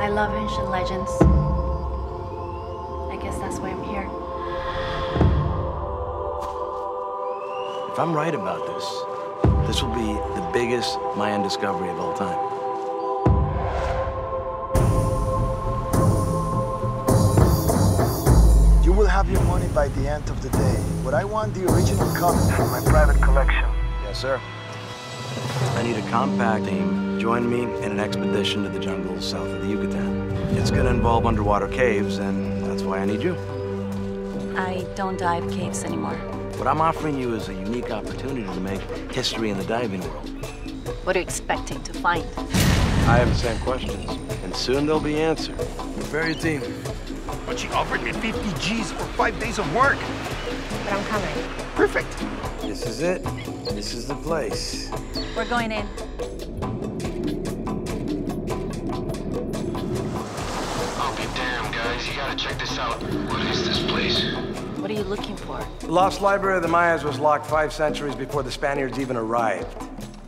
I love ancient legends. I guess that's why I'm here. If I'm right about this, this will be the biggest Mayan discovery of all time. You will have your money by the end of the day, but I want the original copy for my private collection. Yes, sir. I need a compact team. Join me in an expedition to the jungles south of the Yucatan. It's gonna involve underwater caves, and that's why I need you. I don't dive caves anymore. What I'm offering you is a unique opportunity to make history in the diving world. What are you expecting to find? I have the same questions, and soon they'll be answered. Prepare your team. But she offered me 50 G's for 5 days of work. But I'm coming. Perfect. This is it. This is the place. We're going in. I'll be damned, guys. You gotta check this out. What is this place? What are you looking for? The lost library of the Mayas was locked 5 centuries before the Spaniards even arrived.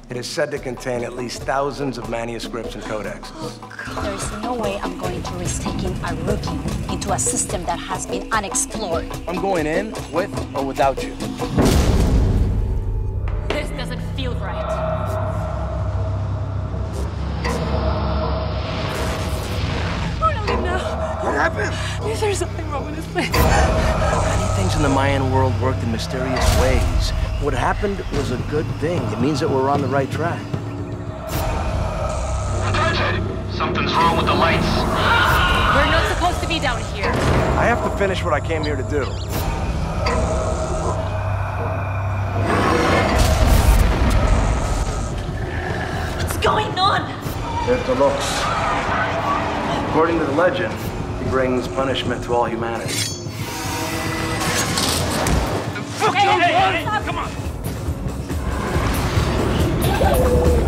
It is said to contain at least thousands of manuscripts and codexes. Oh, God. There's no way I'm going to risk taking a rookie into a system that has been unexplored. I'm going in with or without you. This doesn't feel right. What happened? There's something wrong with this place. Many things in the Mayan world worked in mysterious ways. What happened was a good thing. It means that we're on the right track. Something's wrong with the lights. We're not supposed to be down here. I have to finish what I came here to do. What's going on? There's the locks. According to the legend, he brings punishment to all humanity. Fuck you! Hey, come on!